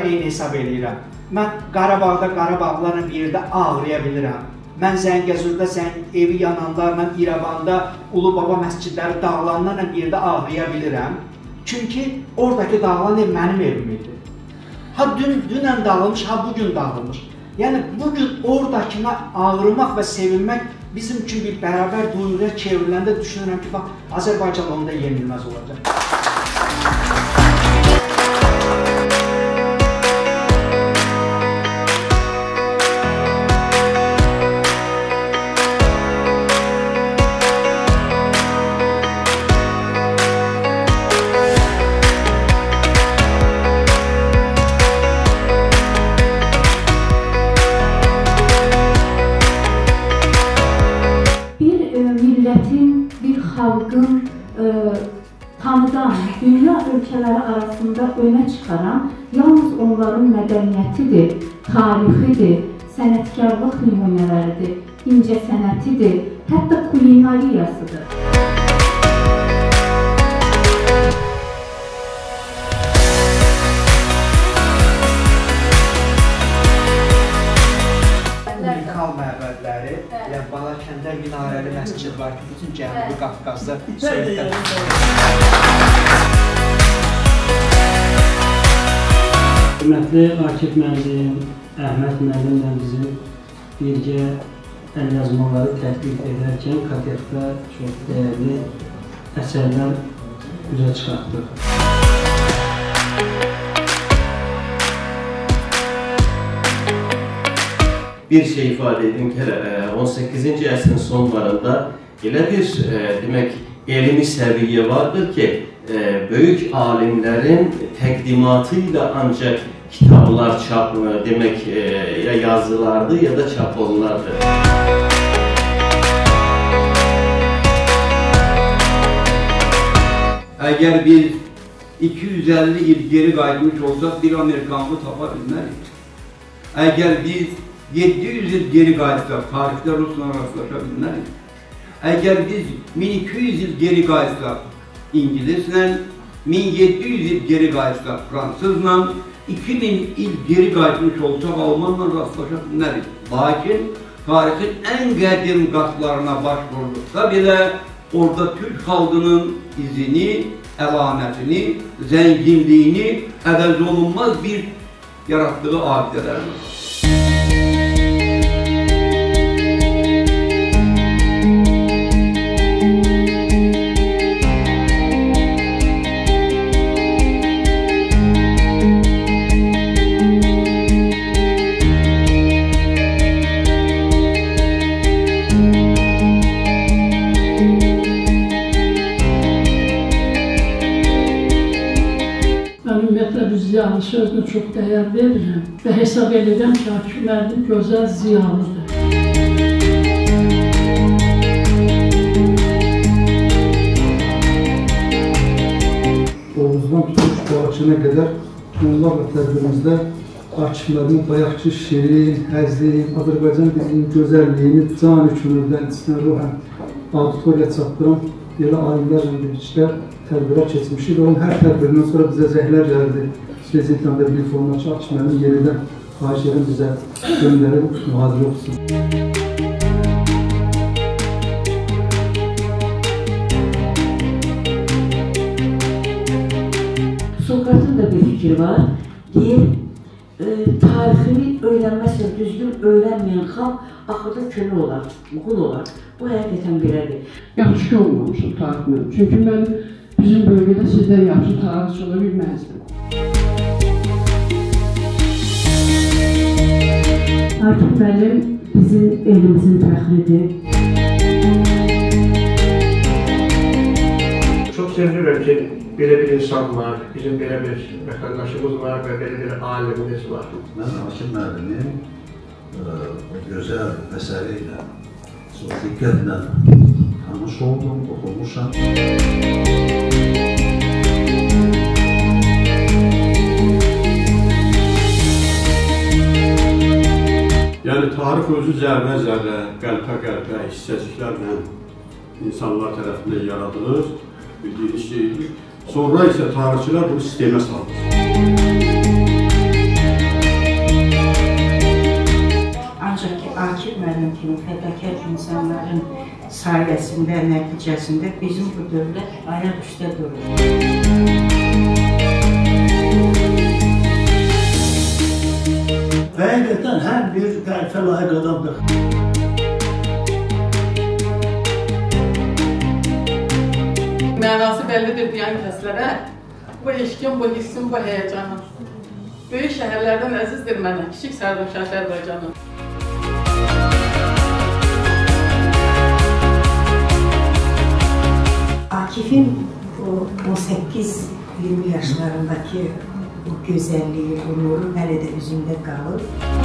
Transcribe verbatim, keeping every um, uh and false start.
daha eyni hesab edirəm. Mən Qarabağda Qarabağlarla bir yerdə ağlaya bilirəm. Mən Zəngəzurda zəng evi yananlarla, İrəvanda Ulu Baba məscidləri dağılanlarla bir yerdə ağlaya bilirəm. Çünki oradakı dağılan ev mənim evim idi. Ha dün, dünən dağılmış, ha bugün dağılmış. Yəni bugün oradakına ağırmaq və sevinmək bizim üçün bir bərabər duyuruya çevriləndə düşünürəm ki, bax, Azərbaycan onda yenilməz olacaq. Xalqın tanıdan dünya ölkələri arasında önə çıxaran yalnız onların mədəniyyətidir, tarixidir, sənətkarlıq nümunələridir, incə sənətidir, hətta kulinariyasıdır. Kəndər minarəli məscid var ki, bütün Cənubi Qafqazda söhbətlər. Hörmətli Akif müəllim, Əhməd müəllimlə bizim birgə əlyazmaları tətbiq edərkən Qatarda çox dəyərli əsərlər üzə çıxartdıq. Bir şey ifadə edin ki, on səkkizinci əsrin sonlarında elə bir demək, elmi səviyyə vardır ki, böyük alimlərin təqdimatı ilə ancaq kitablar çapılır, demək, ya yazılardır ya da çapılırlardır. Əgər bir iki yüz əlli il geri qayıtmış olsaq, bir Amerikanlı tapa bilmərik. Əgər biz yeddi yüz il geri qayıtsaq, tarixdə Rusla rastlaşa bilmərik. Əgər biz min iki yüz il geri qayıtsaq İngilislə, min yeddi yüz il geri qayıtsaq Fransızla, iki min il geri qayıtmış olsaq Almanla rastlaşa bilmərik. Lakin tarixin ən qədim qatlarına baş vurduqda belə orada Türk xalqının izini, əlamətini, zənginliyini əvəz olunmaz bir yaratdığı abidələrdir. Ziyalı sözünü çox dəyər verirəm və hesab edirəm ki, Akif müəllim gözəl ziyalıdır. Oğuzdan tutmuş Boğaçına qədər onlarla tədbirimizdə Akif müəllimin bayaqçı şiiri, həzli, Azərbaycan dilinin gözəlliyini can hükümündən içindən ruhən auditoriya çatdıran belə alimlərlə birlikdə tədbirə keçmişik və onun hər tədbirindən sonra bizə zəhlər gəldi. Prezidentlərdə bir forma çarx mənim yerindən xahişlərim bizə göndərib mühazirə olsun. Sokratın da bir fikri var. Deyir, tarixini öyrənməsə, düzgün öyrənməyən xalq axırda kölə olar, qul olar. Bu həqiqətən belədir. Yaxşı ki olmamışım tariximə. Çünki mən bizim bölgədə sizdən yaxşı tarixçi ola bilməzdim. Akif müəllim bizim elimizin fəxridir. Çox sevinirəm ki, belə bir insan var, bizim belə bir vətəndaşımız var və belə bir alimimiz var. Mən Akif müəllimin o gözəl əsəri ilə, çox diqqətlə tanış oldum, oxumuşam. Yəni, tarix özü zərbə-zərbə, qəlpə-qəlpə, hissəciklərlə insanlar tərəfindən yaradılır. Bildiyiniz ki, sonra isə tarixçilər bunu sistemə salır. mənim kimi fədakar insanların sayəsində, nəticəsində bizim bu dövlət ayaq üstə durur. Və həqiqətən hər bir tərifə layiq adamdır. Mənası bəllidir deyən kəslərə, bu eşkin, bu hissin, bu heyecanın. Böyük şəhərlərdən əzizdir mənə, kiçik Sərdüşah Azərbaycanın. Akif'in o on səkkiz iyirmi yaşlarındakı bu gözəlliyi, bu nuru hələ də üzündə qalır.